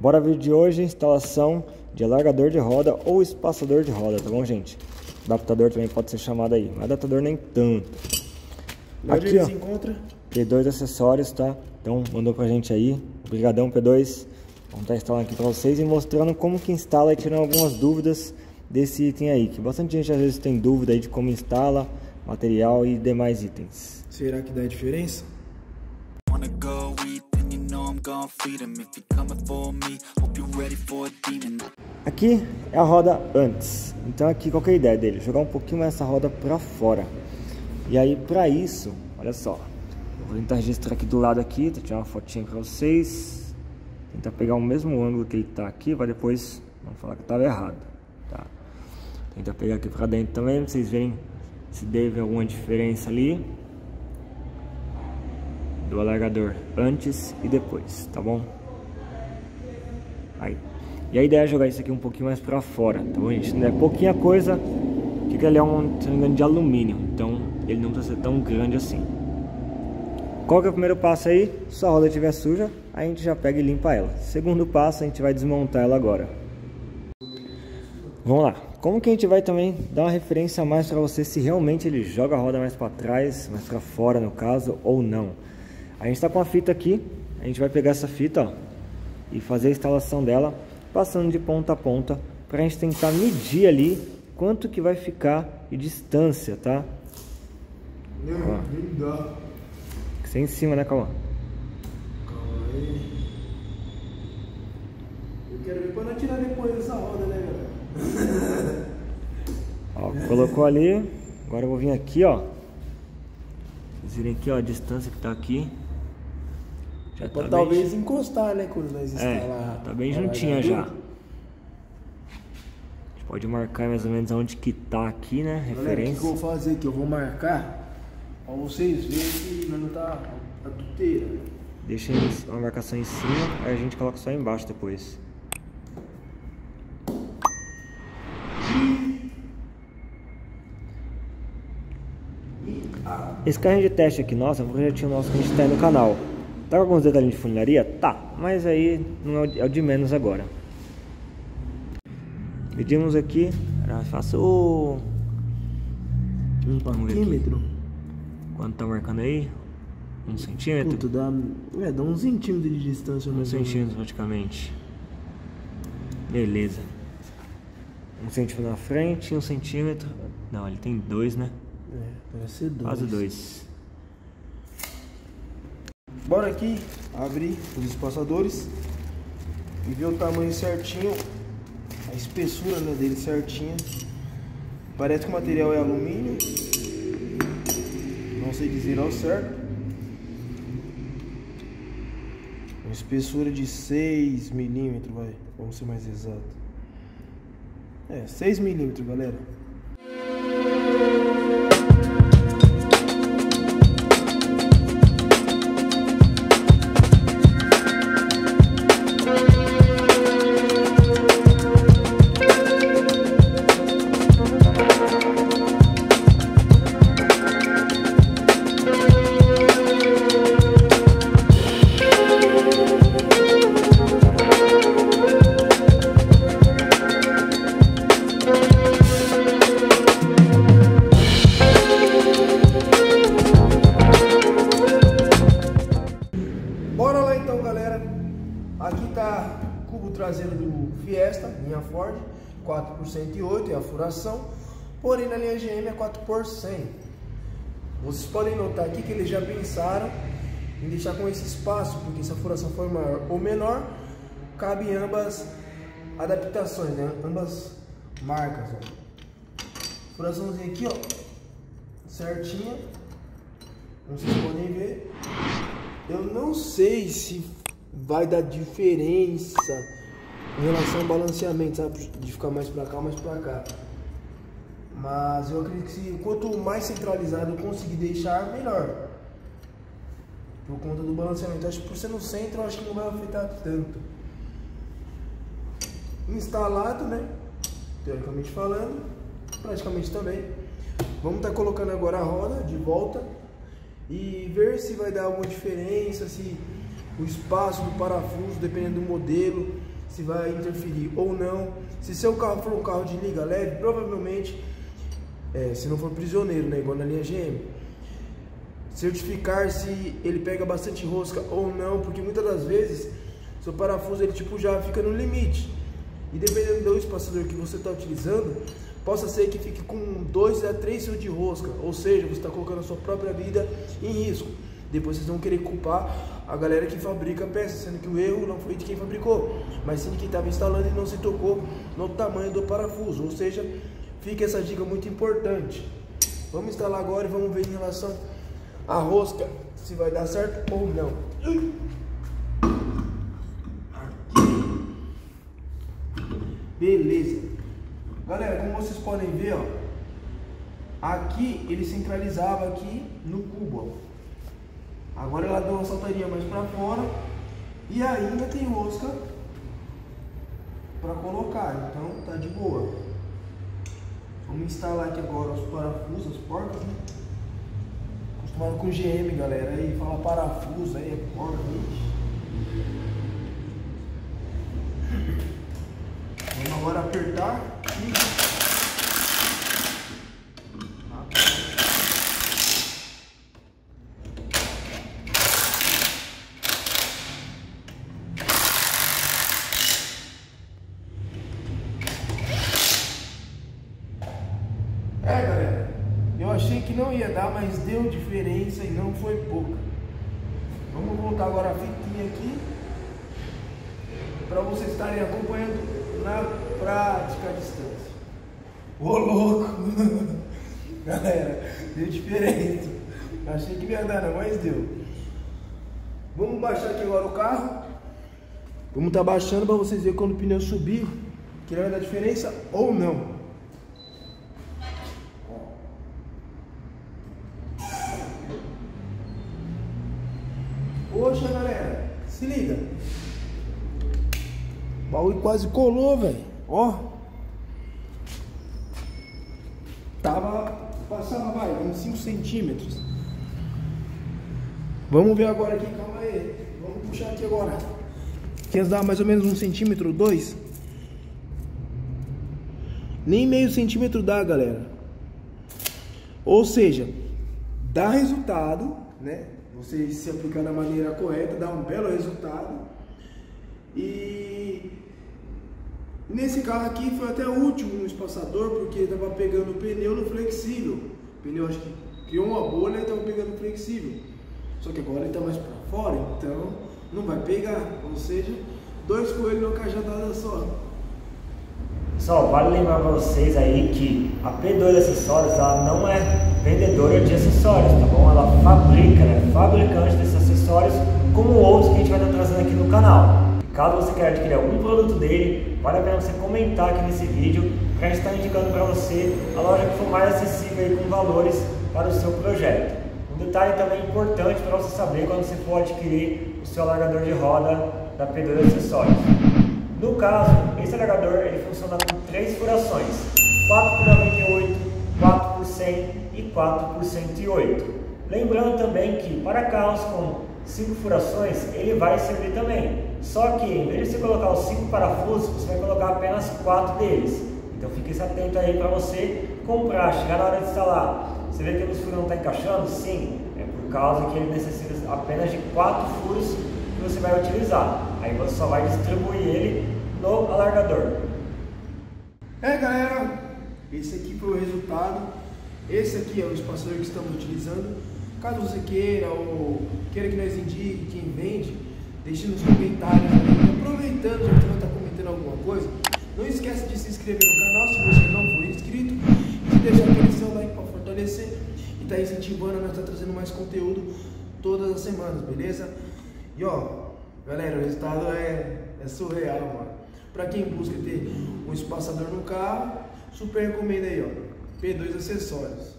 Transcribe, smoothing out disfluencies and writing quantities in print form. Bora ver de hoje instalação de alargador de roda ou espaçador de roda, tá bom, gente? Adaptador também pode ser chamado aí, mas adaptador nem tanto. Onde aqui, ó, se encontra? P2 Acessórios, tá? Então mandou pra gente aí, obrigadão P2. Vamos estar instalando aqui pra vocês e mostrando como que instala e tirando algumas dúvidas desse item aí, que bastante gente às vezes tem dúvida aí de como instala material e demais itens. Será que dá diferença? Aqui é a roda antes, então aqui qual que é a ideia dele? Jogar um pouquinho essa roda para fora. E aí para isso, olha só, eu vou tentar registrar aqui do lado aqui, vou tirar uma fotinha para vocês. Tentar pegar o mesmo ângulo que ele tá aqui, vai depois não falar que estava errado, tá? Tentar pegar aqui para dentro também, pra vocês verem se deve alguma diferença ali do alargador antes e depois, tá bom? Aí. E a ideia é jogar isso aqui um pouquinho mais pra fora, tá bom, gente? É pouquinha coisa, porque ele é um, se não me engano, de alumínio, então ele não precisa ser tão grande assim. Qual que é o primeiro passo aí? Se a roda estiver suja, a gente já pega e limpa ela. Segundo passo, a gente vai desmontar ela agora. Vamos lá. Como que a gente vai também dar uma referência a mais pra você se realmente ele joga a roda mais pra trás, mais pra fora no caso, ou não? A gente está com a fita aqui, a gente vai pegar essa fita, ó, e fazer a instalação dela, passando de ponta a ponta, para a gente tentar medir ali quanto que vai ficar de distância, tá? Nem dá. Tem que ser em cima, né, Calma? Calma aí. Eu quero ver quando eu tirar depois dessa roda, né, galera? Ó, colocou ali, agora eu vou vir aqui, ó. Vocês virem aqui, ó, a distância que tá aqui. Já tá talvez bem... encostar, né, quando nós instalar. É, tá bem juntinha já. A gente pode marcar mais ou menos aonde que tá aqui, né, referência. Olha, o que eu vou fazer aqui? Eu vou marcar pra vocês verem que não tá a tuteira. Deixa uma marcação em cima, aí a gente coloca só embaixo depois. Esse carrinho de teste aqui, nossa, é um projetinho nosso que a gente tem no canal. Tá com alguns detalhes de funilaria? Tá, mas aí não é o de menos agora. Medimos aqui, faço o... um parquímetro. Quanto tá marcando aí? 1 centímetro? Puta, dá 1 centímetro de distância. 1 centímetro praticamente. Beleza. 1 centímetro na frente, 1 centímetro... Não, ele tem 2, né? É, parece ser 2. Quase 2. Bora aqui abrir os espaçadores e ver o tamanho certinho, a espessura, né, dele certinha. Parece que o material é alumínio, não sei dizer ao certo. Uma espessura de 6 milímetros, vai, vamos ser mais exato. É, 6 milímetros, galera. Traseiro do Fiesta, linha Ford, 4x108 é a furação, porém na linha GM é 4x100. Vocês podem notar aqui que eles já pensaram em deixar com esse espaço, porque se a furação for maior ou menor, cabe ambas adaptações, né? Ambas marcas, ó. Furaçãozinha aqui, ó, certinha, como vocês podem ver. Eu não sei se vai dar diferença em relação ao balanceamento, sabe? De ficar mais pra cá ou mais pra cá. Mas eu acredito que quanto mais centralizado eu conseguir deixar, melhor. Por conta do balanceamento. Acho que por ser no centro, eu acho que não vai afetar tanto. Instalado, né? Teoricamente falando. Praticamente também. Vamos estar colocando agora a roda de volta. E ver se vai dar alguma diferença, se o espaço do parafuso, dependendo do modelo... se vai interferir ou não. Se seu carro for um carro de liga leve, provavelmente, se não for prisioneiro, né, igual na linha GM, certificar se ele pega bastante rosca ou não, porque muitas das vezes seu parafuso ele tipo já fica no limite, e dependendo do espaçador que você está utilizando, possa ser que fique com 2 a 3 fios de rosca, ou seja, você está colocando a sua própria vida em risco. Depois vocês vão querer culpar a galera que fabrica peça, sendo que o erro não foi de quem fabricou, mas sim de quem estava instalando e não se tocou no tamanho do parafuso. Ou seja, fica essa dica muito importante. Vamos instalar agora e vamos ver em relação à rosca, se vai dar certo ou não. Beleza. Galera, como vocês podem ver, ó, aqui ele centralizava aqui no cubo, ó. Agora ela deu uma saltaria mais para fora e ainda tem rosca para colocar, então tá de boa. Vamos instalar aqui agora os parafusos, as porcas, né? Acostumado com GM, galera, aí fala parafuso, aí é porca, gente. Vamos agora apertar e... não ia dar, mas deu diferença e não foi pouca. Vamos voltar agora a fitinha aqui para vocês estarem acompanhando na prática à distância. Ô louco! Galera, deu diferença. Achei que ia dar, não, mas deu. Vamos baixar aqui agora o carro. Vamos estar baixando para vocês verem quando o pneu subir, que vai dar diferença ou não. Poxa, galera, se liga. O baú quase colou, velho. Ó. Passava, vai, uns 5 centímetros. Vamos ver agora aqui, calma aí. Vamos puxar aqui agora. Quer dar mais ou menos 1 centímetro, 2? Nem meio centímetro dá, galera. Ou seja, dá resultado, né? Você se aplicar da maneira correta, dá um belo resultado. E nesse carro aqui foi até útil um espaçador, porque estava pegando o pneu no flexível. O pneu acho que criou uma bolha e estava pegando flexível. Só que agora ele está mais para fora, então não vai pegar. Ou seja, 2 coelhos numa cajadada só. Pessoal, vale lembrar para vocês aí que a P2 Acessórios, ela não é vendedora de acessórios, tá bom? Ela fabrica, né? Fabricante desses acessórios, como outros que a gente vai estar trazendo aqui no canal. Caso você queira adquirir algum produto dele, vale a pena você comentar aqui nesse vídeo, porque a gente está indicando para você a loja que for mais acessível aí, com valores para o seu projeto. Um detalhe também importante para você saber quando você for adquirir o seu alargador de roda da P2 Acessórios. No caso, esse alargador ele funciona com 3 furações, 4x98, 4x100 e 4x108. Lembrando também que para carros com 5 furações, ele vai servir também. Só que em vez de você colocar os 5 parafusos, você vai colocar apenas 4 deles. Então fique atento aí para você comprar, chegar na hora de instalar. Você vê que o furo não está encaixando? Sim, é por causa que ele necessita apenas de 4 furos que você vai utilizar. Aí você só vai distribuir ele no alargador. Galera, esse aqui foi o resultado. Esse aqui é o espaçador que estamos utilizando. Caso você queira ou queira que nós indique quem vende, deixe nos comentários. Aproveitando, já que você está comentando alguma coisa, não esqueça de se inscrever no canal se você não for inscrito, e de deixar aquele seu like para fortalecer e tá incentivando a nós estar trazendo mais conteúdo todas as semanas, beleza? E ó, galera, o resultado é surreal, mano. Para quem busca ter um espaçador no carro, super recomendo aí, ó, P2 Acessórios.